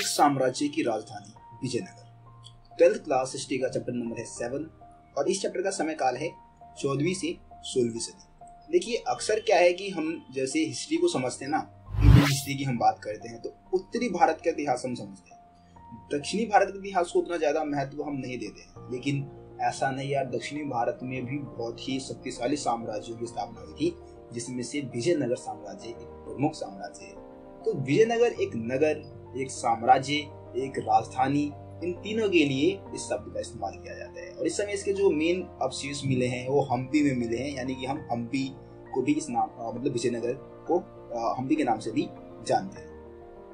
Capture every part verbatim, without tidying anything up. मुगल साम्राज्य की राजधानी विजयनगर। ट्वेल्थ क्लास हिस्ट्री का चैप्टर नंबर है सेवन और इस चैप्टर का समय काल है चौदहवीं से सोलहवीं सदी। देखिए अक्सर क्या है कि हम जैसे हिस्ट्री को समझते हैं ना, इंडियन हिस्ट्री की हम बात करते हैं तो उत्तरी भारत का इतिहास हम समझते हैं, दक्षिणी भारत के इतिहास को उतना ज्यादा महत्व हम नहीं देते हैं। लेकिन ऐसा नहीं यार, दक्षिणी भारत में भी बहुत ही शक्तिशाली साम्राज्यों की स्थापना हुई थी जिसमें से विजयनगर साम्राज्य एक प्रमुख साम्राज्य है। तो विजयनगर एक नगर, एक साम्राज्य, एक राजधानी, इन तीनों के लिए इस शब्द का इस्तेमाल किया जाता है। और इस समय इसके जो मेन अवशेष मिले हैं वो हम्पी में मिले हैं, यानी कि हम हम्पी को भी इस नाम मतलब विजयनगर को हम्पी के नाम से भी जानते हैं।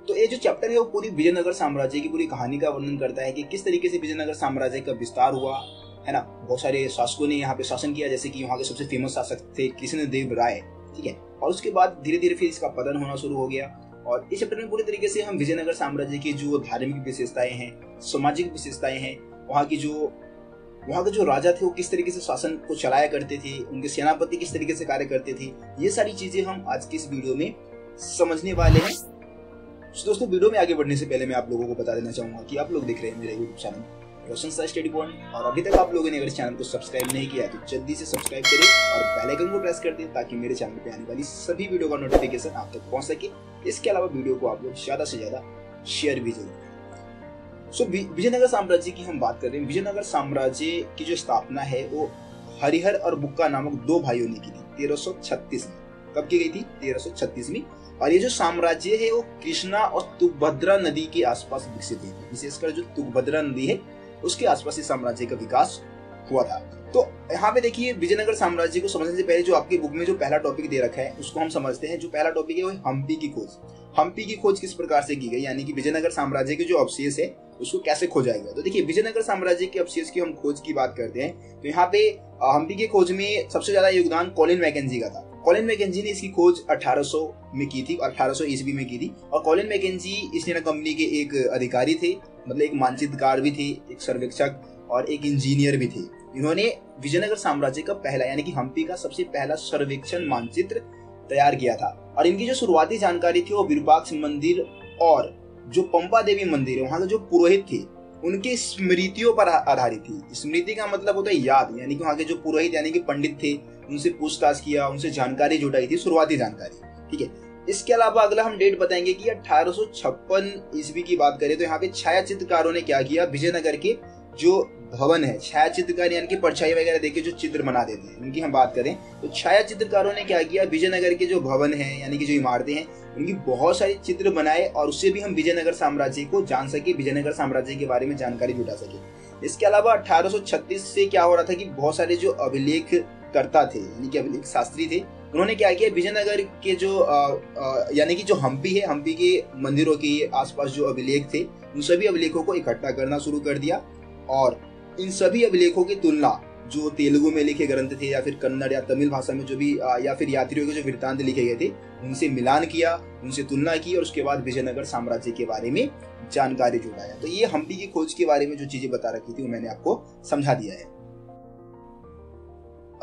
तो ये जो चैप्टर है वो पूरी विजयनगर साम्राज्य की पूरी कहानी का वर्णन करता है कि किस तरीके से विजयनगर साम्राज्य का विस्तार हुआ है ना। बहुत सारे शासकों ने यहाँ पे शासन किया, जैसे कि यहाँ के सबसे फेमस शासक थे कृष्णदेव राय, ठीक है। और उसके बाद धीरे धीरे फिर इसका पतन होना शुरू हो गया। और इस चैप्टर में पूरी तरीके से हम विजयनगर साम्राज्य की जो धार्मिक विशेषताएं हैं, सामाजिक विशेषताएं हैं, वहाँ की जो वहाँ के जो राजा थे वो किस तरीके से शासन को चलाया करते थे, उनके सेनापति किस तरीके से कार्य करते थे, ये सारी चीजें हम आज की इस वीडियो में समझने वाले हैं। तो दोस्तों वीडियो में आगे बढ़ने से पहले मैं आप लोगों को बता देना चाहूंगा कि आप लोग देख रहे हैं मेरा यूट्यूब चैनल रोशन सा स्टडी पॉइंट, और अभी तक आप लोगों ने अगर इस चैनल को सब्सक्राइब नहीं किया तो जल्दी से सब्सक्राइब करें और बेल आइकन को प्रेस कर दें ताकि मेरे चैनल पे आने वाली सभी वीडियो का नोटिफिकेशन आप तक पहुंच सके। इसके अलावा वीडियो को आप लोग ज्यादा से ज्यादा शेयर भी जरूर करें। सो विजयनगर साम्राज्य की हम बात कर रहे हैं। विजयनगर साम्राज्य की जो स्थापना है वो हरिहर और बुक्का नामक दो भाइयों ने की थी तेरह सौ छत्तीस में। कब की गई थी? तेरह सौ छत्तीस में। और ये जो साम्राज्य है वो कृष्णा और तुंगभद्रा नदी के आसपास विकसित हुई थी। विशेषकर जो तुंगभद्रा नदी है उसके आसपास इस साम्राज्य का विकास हुआ था। तो यहाँ पे देखिए विजयनगर साम्राज्य को समझने से पहले जो आपकी बुक में जो पहला टॉपिक दे रखा है उसको हम समझते हैं। जो पहला टॉपिक है वो हम्पी की खोज। हम्पी की खोज किस प्रकार से की गई, यानी कि विजयनगर साम्राज्य के जो अवशेष है उसको कैसे खोजा गया। तो देखिए विजयनगर साम्राज्य के अवशेष की हम खोज की बात करते हैं तो यहाँ पे हम्पी की खोज में सबसे ज्यादा योगदान कॉलिन मैकेंजी का था। कॉलिन मैकेंजी ने इसकी खोज अठारह सौ में की थी, अठारह सौ ईस्वी में की थी। और कॉलिन मैकेंजी इस नया कंपनी के एक अधिकारी थे, मतलब एक मानचित्रकार भी थे, एक सर्वेक्षक और एक इंजीनियर भी थे। इन्होंने विजयनगर साम्राज्य का पहला यानी कि हम्पी का सबसे पहला सर्वेक्षण मानचित्र तैयार किया था। और इनकी जो शुरुआती जानकारी थी वो विरुपाक्ष मंदिर और जो पंपा देवी मंदिर है वहाँ के जो पुरोहित थे उनकी स्मृतियों पर आधारित थी। स्मृति का मतलब होता है याद, यानी कि वहाँ के जो पुरोहित यानी कि पंडित थे उनसे पूछताछ किया, उनसे जानकारी जुटाई थी, शुरुआती जानकारी, ठीक है। इसके अलावा अगला हम डेट बताएंगे कि अठारह सौ छप्पन ईस्वी की बात करें तो यहाँ पे छाया चित्रकारों ने क्या किया, विजयनगर के जो भवन है छाया चित्रकार यानी कि परछाई वगैरह देके जो चित्र बना देते हैं उनकी हम बात करें तो छाया चित्रकारों ने क्या किया, विजयनगर के जो भवन है यानी कि जो इमारतें हैं उनकी बहुत सारी चित्र बनाए और उससे भी हम विजयनगर साम्राज्य को जान सके, विजयनगर साम्राज्य के बारे में जानकारी जुटा सके। इसके अलावा अठारह सौ छत्तीस से क्या हो रहा था कि बहुत सारे जो अभिलेख करता थे यानी कि अभिलेख शास्त्री थे उन्होंने क्या किया, विजयनगर के जो यानी कि जो हम्पी है, हम्पी के मंदिरों के आसपास जो अभिलेख थे उन सभी अभिलेखों को इकट्ठा करना शुरू कर दिया। और इन सभी अभिलेखों की तुलना जो तेलुगु में लिखे ग्रंथ थे या फिर कन्नड़ या तमिल भाषा में जो भी या फिर यात्रियों के जो वृत्तांत लिखे गए थे उनसे मिलान किया, उनसे तुलना की और उसके बाद विजयनगर साम्राज्य के बारे में जानकारी जुटाया। तो ये हम्पी की खोज के बारे में जो चीजें बता रखी थी वो मैंने आपको समझा दिया है।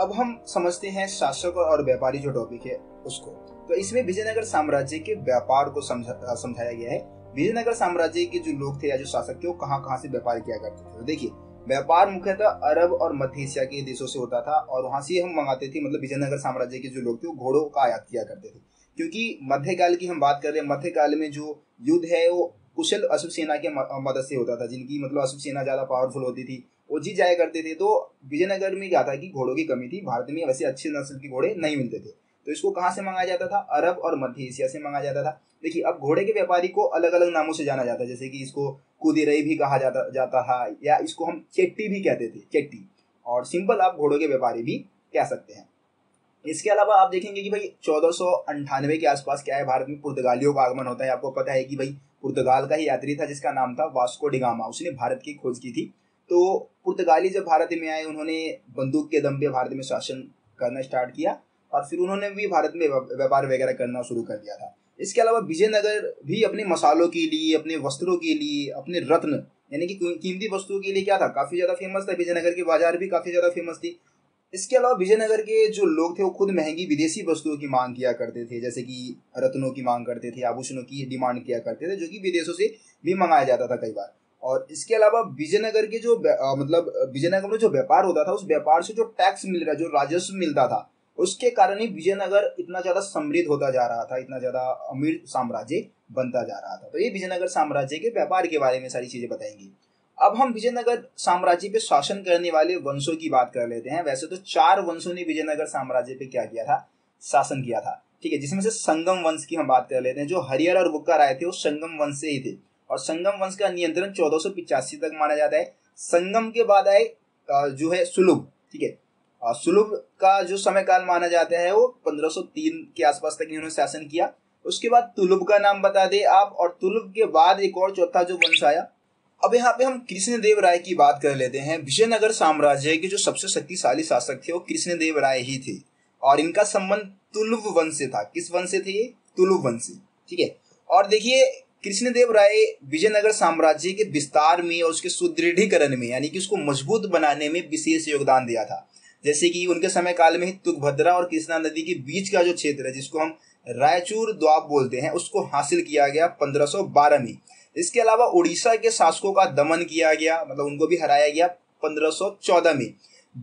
अब हम समझते हैं शासक और व्यापारी जो टॉपिक है उसको। तो इसमें विजयनगर साम्राज्य के व्यापार को समझा समझाया गया है। विजयनगर साम्राज्य के जो लोग थे या जो शासक थे वो कहाँ कहाँ से व्यापार किया करते थे। तो देखिए व्यापार मुख्यतः अरब और मध्य एशिया के देशों से होता था और वहां से हम मंगाते थे, मतलब विजयनगर साम्राज्य के जो लोग थे वो घोड़ों का आयात किया करते थे। क्योंकि मध्यकाल की हम बात कर रहे हैं, मध्यकाल में जो युद्ध है वो कुशल अश्व सेना के मदद से होता था, जिनकी मतलब अश्व सेना ज्यादा पावरफुल होती थी वो जीत जाया करते थे। तो विजयनगर में क्या था कि घोड़ों की कमी थी, भारत में वैसे अच्छे नस्ल के घोड़े नहीं मिलते थे। तो इसको कहाँ से मंगाया जाता था, अरब और मध्य एशिया से मंगाया जाता था। देखिए अब घोड़े के व्यापारी को अलग अलग नामों से जाना जाता है, जैसे कि इसको कुदेरई भी कहा जाता जाता था या इसको हम चेट्टी भी कहते थे, चेट्टी, और सिंपल आप घोड़ों के व्यापारी भी कह सकते हैं। इसके अलावा आप देखेंगे कि भाई चौदह सौ अंठानवे के आसपास क्या है, भारत में पुर्तगालियों का आगमन होता है। आपको पता है कि भाई पुर्तगाल का ही यात्री था जिसका नाम था वास्को डिगामा, उसने भारत की खोज की थी। तो पुर्तगाली जब भारत में आए उन्होंने बंदूक के दम पे भारत में शासन करना स्टार्ट किया और फिर उन्होंने भी भारत में व्यापार वगैरह करना शुरू कर दिया था। इसके अलावा विजयनगर भी अपने मसालों के लिए, अपने वस्त्रों के लिए, अपने रत्न यानी कि कीमती वस्तुओं के लिए क्या था, काफी ज्यादा फेमस था। विजयनगर के बाजार भी काफी ज्यादा फेमस थी। इसके अलावा विजयनगर के जो लोग थे वो खुद महंगी विदेशी वस्तुओं की मांग किया करते थे, जैसे कि रत्नों की मांग करते थे, आभूषणों की डिमांड किया करते थे, जो कि विदेशों से भी मंगाया जाता था कई बार। और इसके अलावा विजयनगर के जो आ, मतलब विजयनगर में जो व्यापार होता था उस व्यापार से जो टैक्स मिल रहा, जो राजस्व मिलता था, उसके कारण ही विजयनगर इतना ज्यादा समृद्ध होता जा रहा था, इतना ज्यादा अमीर साम्राज्य बनता जा रहा था। तो ये विजयनगर साम्राज्य के व्यापार के बारे में सारी चीजें बताएंगी। अब हम विजयनगर साम्राज्य पे शासन करने वाले वंशों की बात कर लेते हैं। वैसे तो चार वंशों ने विजयनगर साम्राज्य पे क्या किया था, शासन किया था, ठीक है, जिसमें से संगम वंश की हम बात कर लेते हैं। जो हरिहर और बुक्का राय थे वो संगम वंश से ही थे, और संगम वंश का नियंत्रण चौदह सौ पिचासी तक माना जाता है। संगम के बाद आए जो है सुलुभ, ठीक है, सुलुभ का जो समय काल माना जाता है वो पंद्रह सौ तीन के आसपास तक इन्होंने शासन किया। उसके बाद तुलुव का नाम बता दे आप, और तुलुव के बाद एक और चौथा जो वंश आया। अब यहाँ पे हम कृष्णदेव राय की बात कर लेते हैं। विजयनगर साम्राज्य के जो सबसे शक्तिशाली शासक थे वो कृष्णदेव राय ही थे, और इनका संबंध तुलुव वंश से था। किस वंश से थे ये? तुलुव वंश से, ठीक है। और देखिए कृष्णदेव राय विजयनगर साम्राज्य के विस्तार में और उसके सुदृढ़ीकरण में, यानी कि उसको मजबूत बनाने में विशेष योगदान दिया था। जैसे कि उनके समय काल में ही तुंगभद्रा और कृष्णा नदी के बीच का जो क्षेत्र है, जिसको हम रायचूर दोआब बोलते हैं, उसको हासिल किया गया पंद्रह सौ बारह में। इसके अलावा उड़ीसा के शासकों का दमन किया गया, मतलब उनको भी हराया गया पंद्रह सौ चौदह में।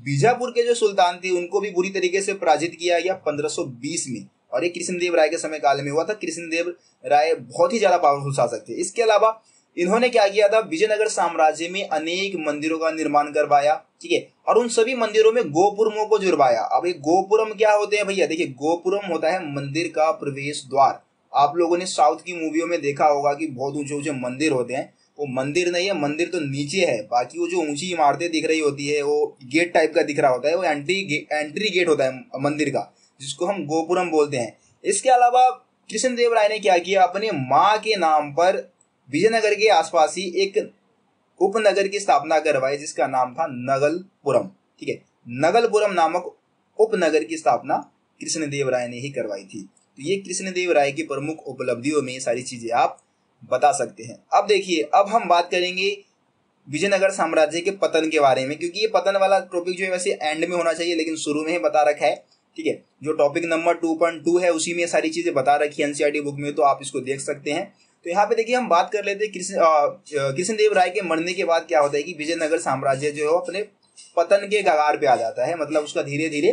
बीजापुर के जो सुल्तान थे उनको भी बुरी तरीके से पराजित किया गया पंद्रह सौ बीस में, और ये कृष्णदेव राय के समय काल में हुआ था। कृष्णदेव राय बहुत ही ज्यादा पावरफुल शासक थे। इसके अलावा इन्होंने क्या किया था, विजयनगर साम्राज्य में अनेक मंदिरों का निर्माण करवाया, ठीक है, और उन सभी मंदिरों में गोपुरमों को जुड़वाया। अब ये गोपुरम क्या होते हैं भैया? देखिए गोपुरम होता है मंदिर का प्रवेश द्वार। आप लोगों ने साउथ की मूवियों में देखा होगा कि बहुत ऊंचे ऊंचे मंदिर होते हैं, वो मंदिर नहीं है, मंदिर तो नीचे है। बाकी वो जो ऊंची इमारतें दिख रही होती है वो गेट टाइप का दिख रहा होता है, वो एंट्री एंट्री गेट होता है मंदिर का, जिसको हम गोपुरम बोलते हैं। इसके अलावा कृष्णदेव राय ने क्या किया, अपने माँ के नाम पर विजयनगर के आसपास ही एक उपनगर की स्थापना करवाई, जिसका नाम था नगलपुरम, ठीक है। नगलपुरम नामक उपनगर की स्थापना कृष्णदेव राय ने ही करवाई थी। तो ये कृष्णदेव राय की प्रमुख उपलब्धियों में सारी चीजें आप बता सकते हैं। अब देखिए, अब हम बात करेंगे विजयनगर साम्राज्य के पतन के बारे में, क्योंकि ये पतन वाला टॉपिक जो है वैसे एंड में होना चाहिए, लेकिन शुरू में ही बता रखा है, ठीक है। जो topic number two point two है उसी में सारी चीजें बता रखी है एनसीईआरटी बुक में, तो आप इसको देख सकते हैं। तो यहाँ पे देखिए हम बात कर लेते हैं कृष्ण कृष्णदेव राय के मरने के बाद क्या होता है कि विजयनगर साम्राज्य जो है अपने पतन के कगार पे आ जाता है, मतलब उसका धीरे धीरे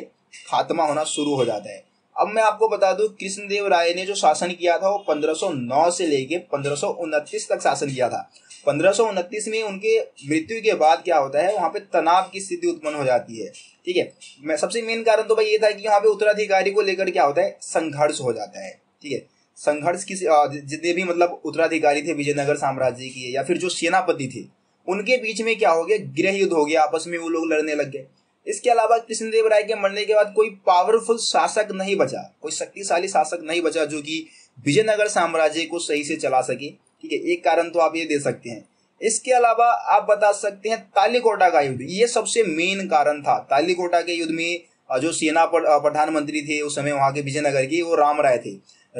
खात्मा होना शुरू हो जाता है। अब मैं आपको बता दूं, कृष्णदेव राय ने जो शासन किया था वो पंद्रह सौ नौ से लेके पंद्रह सौ उनतीस तक शासन किया था। पंद्रह सौ उनतीस में उनके मृत्यु के बाद क्या होता है, वहां पे तनाव की स्थिति उत्पन्न हो जाती है, ठीक है। मैं सबसे मेन कारण तो भाई ये था कि यहाँ पे उत्तराधिकारी को लेकर क्या होता है, संघर्ष हो जाता है, ठीक है। संघर्ष किसी जितने भी मतलब उत्तराधिकारी थे विजयनगर साम्राज्य के, या फिर जो सेनापति थे, उनके बीच में क्या हो गया, गृह युद्ध हो गया, आपस में वो लोग लड़ने लग गए। इसके अलावा कृष्णदेव राय के मरने के बाद कोई पावरफुल शासक नहीं बचा, कोई शक्तिशाली शासक नहीं बचा जो कि विजयनगर साम्राज्य को सही से चला सके, ठीक है। एक कारण तो आप ये दे सकते हैं। इसके अलावा आप बता सकते हैं तालिकोटा का युद्ध, ये सबसे मेन कारण था। तालिकोटा के युद्ध में जो सेना प्रधानमंत्री थे उस समय वहां के विजयनगर के, वो राम राय थे।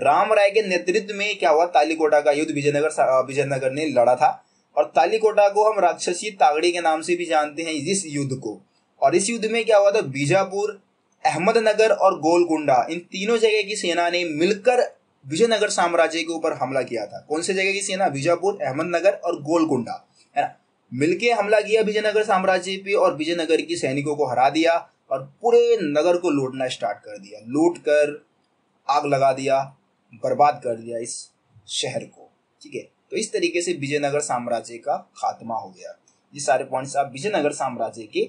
राम राय के नेतृत्व में क्या हुआ, तालिकोटा का युद्ध विजयनगर विजयनगर ने लड़ा था। और तालिकोटा को हम राक्षसी तागड़ी के नाम से भी जानते हैं, इस युद्ध को। और इस युद्ध में क्या हुआ था, बीजापुर, अहमदनगर और गोलकुंडा, इन तीनों जगह की सेना ने मिलकर विजयनगर साम्राज्य के ऊपर हमला किया था। कौन से जगह की सेना, बीजापुर, अहमदनगर और गोलकुंडा, है ना, मिलके हमला किया विजयनगर साम्राज्य पे, और विजयनगर की सैनिकों को हरा दिया और पूरे नगर को लूटना स्टार्ट कर दिया, लूट कर आग लगा दिया, बर्बाद कर दिया इस शहर को, ठीक है। तो इस तरीके से विजयनगर साम्राज्य का खात्मा हो गया। ये सारे पॉइंट्स आप विजयनगर साम्राज्य के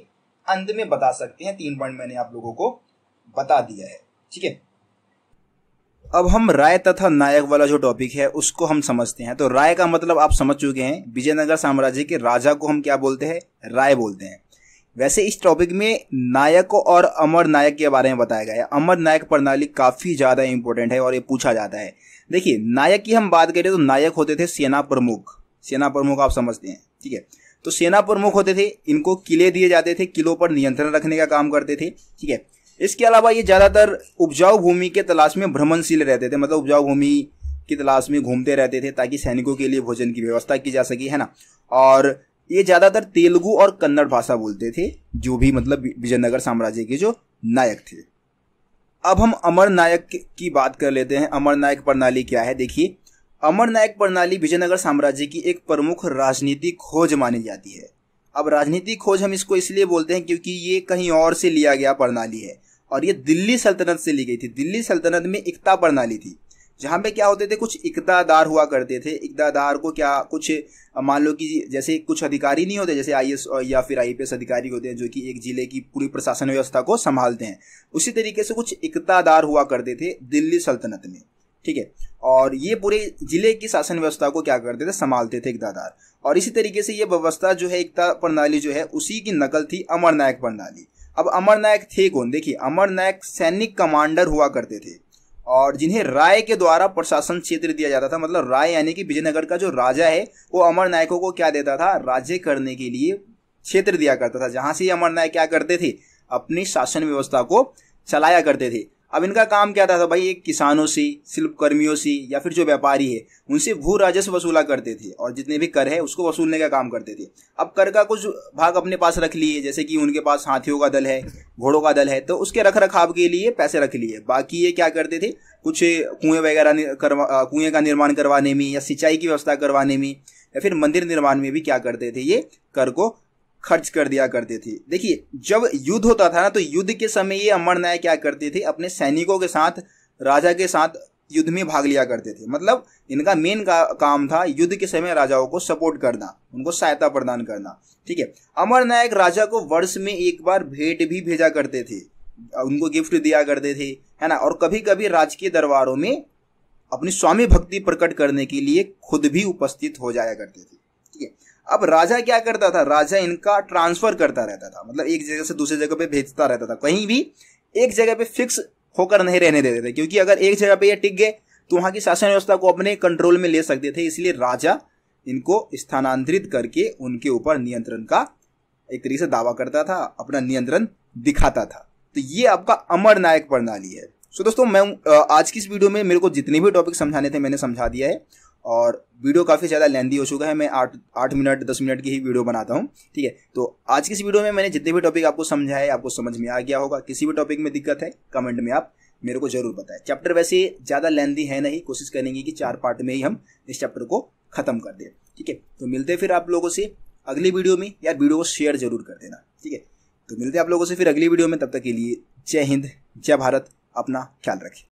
अंत में बता सकते हैं। तीन पॉइंट मैंने आप लोगों को बता दिया है, ठीक है। अब हम राय तथा नायक वाला जो टॉपिक है उसको हम समझते हैं। तो राय का मतलब आप समझ चुके हैं, विजयनगर साम्राज्य के राजा को हम क्या बोलते हैं, राय बोलते हैं। वैसे इस टॉपिक में नायक और अमर नायक के बारे में बताया गया है। अमर नायक प्रणाली काफी ज्यादा इंपॉर्टेंट है और ये पूछा जाता है। देखिए नायक की हम बात करें तो नायक होते थे सेना प्रमुख, सेना प्रमुख आप समझते हैं, ठीक है। तो सेना प्रमुख होते थे, इनको किले दिए जाते थे, किलों पर नियंत्रण रखने का काम करते थे, ठीक है। इसके अलावा ये ज्यादातर उपजाऊ भूमि के तलाश में भ्रमणशील रहते थे, मतलब उपजाऊ भूमि की तलाश में घूमते रहते थे ताकि सैनिकों के लिए भोजन की व्यवस्था की जा सके, है ना। और ये ज्यादातर तेलुगु और कन्नड़ भाषा बोलते थे, जो भी मतलब विजयनगर साम्राज्य के जो नायक थे। अब हम अमर नायक की बात कर लेते हैं। अमर नायक प्रणाली क्या है, देखिए अमर नायक प्रणाली विजयनगर साम्राज्य की एक प्रमुख राजनीतिक खोज मानी जाती है। अब राजनीतिक खोज हम इसको इसलिए बोलते हैं क्योंकि ये कहीं और से लिया गया प्रणाली है और ये दिल्ली सल्तनत से ली गई थी। दिल्ली सल्तनत में इकता प्रणाली थी, जहाँ पे क्या होते थे, कुछ इकतादार हुआ करते थे। इकतादार को क्या कुछ मान लो कि जैसे कुछ अधिकारी नहीं होते, जैसे आई ए एस या फिर आई पी एस अधिकारी होते हैं जो कि एक जिले की पूरी प्रशासन व्यवस्था को संभालते हैं, उसी तरीके से कुछ इकतादार हुआ करते थे दिल्ली सल्तनत में, ठीक है। और ये पूरे जिले की शासन व्यवस्था को क्या करते थे, संभालते थे इकतादार। और इसी तरीके से ये व्यवस्था जो है, इकता प्रणाली जो है, उसी की नकल थी अमर नायक प्रणाली। अब अमर नायक थे कौन, देखिए अमर नायक सैनिक कमांडर हुआ करते थे और जिन्हें राय के द्वारा प्रशासन क्षेत्र दिया जाता था। मतलब राय यानी कि विजयनगर का जो राजा है वो अमर नायकों को क्या देता था, राज्य करने के लिए क्षेत्र दिया करता था, जहां से ये अमर नायक क्या करते थे, अपनी शासन व्यवस्था को चलाया करते थे। अब इनका काम क्या था, था भाई, एक किसानों से, शिल्पकर्मियों से या फिर जो व्यापारी है उनसे भू राजस्व वसूला करते थे और जितने भी कर है उसको वसूलने का काम करते थे। अब कर का कुछ भाग अपने पास रख लिए, जैसे कि उनके पास हाथियों का दल है, घोड़ों का दल है, तो उसके रख रखाव के लिए पैसे रख लिए। बाकी ये क्या करते थे, कुछ कुएं वगैरह करवा कुएं का निर्माण करवाने में या सिंचाई की व्यवस्था करवाने में या फिर मंदिर निर्माण में भी क्या करते थे, ये कर को खर्च कर दिया करते थे। देखिए जब युद्ध होता था ना, तो युद्ध के समय ये अमर नायक क्या करते थे, अपने सैनिकों के साथ राजा के साथ युद्ध में भाग लिया करते थे। मतलब इनका मेन का, काम था युद्ध के समय राजाओं को सपोर्ट करना, उनको सहायता प्रदान करना, ठीक है। अमर नायक राजा को वर्ष में एक बार भेंट भी भेजा करते थे, उनको गिफ्ट दिया करते थे, है ना। और कभी कभी राजकीय दरबारों में अपनी स्वामी भक्ति प्रकट करने के लिए खुद भी उपस्थित हो जाया करते थे, ठीक है। अब राजा क्या करता था, राजा इनका ट्रांसफर करता रहता था, मतलब एक जगह से दूसरी जगह पे भेजता रहता था। कहीं भी एक जगह पे फिक्स होकर नहीं रहने देते थे, क्योंकि अगर एक जगह पे ये टिक गए तो वहां की शासन व्यवस्था को अपने कंट्रोल में ले सकते थे। इसलिए राजा इनको स्थानांतरित करके उनके ऊपर नियंत्रण का एक तरीके से दावा करता था, अपना नियंत्रण दिखाता था। तो ये आपका अमर नायक प्रणाली है। सो दोस्तों, मैं आज की इस वीडियो में मेरे को जितने भी टॉपिक समझाने थे मैंने समझा दिया है और वीडियो काफ़ी ज़्यादा लेंदी हो चुका है। मैं आठ आठ मिनट दस मिनट की ही वीडियो बनाता हूँ, ठीक है। तो आज की इस वीडियो में मैंने जितने भी टॉपिक आपको समझाए आपको समझ में आ गया होगा। किसी भी टॉपिक में दिक्कत है कमेंट में आप मेरे को जरूर बताएं। चैप्टर वैसे ज़्यादा लेंदी है नहीं, कोशिश करेंगे कि चार पार्ट में ही हम इस चैप्टर को ख़त्म कर दें, ठीक है। तो मिलते फिर आप लोगों से अगली वीडियो में, या वीडियो को शेयर जरूर कर देना, ठीक है। तो मिलते आप लोगों से फिर अगली वीडियो में, तब तक के लिए जय हिंद, जय भारत, अपना ख्याल रखें।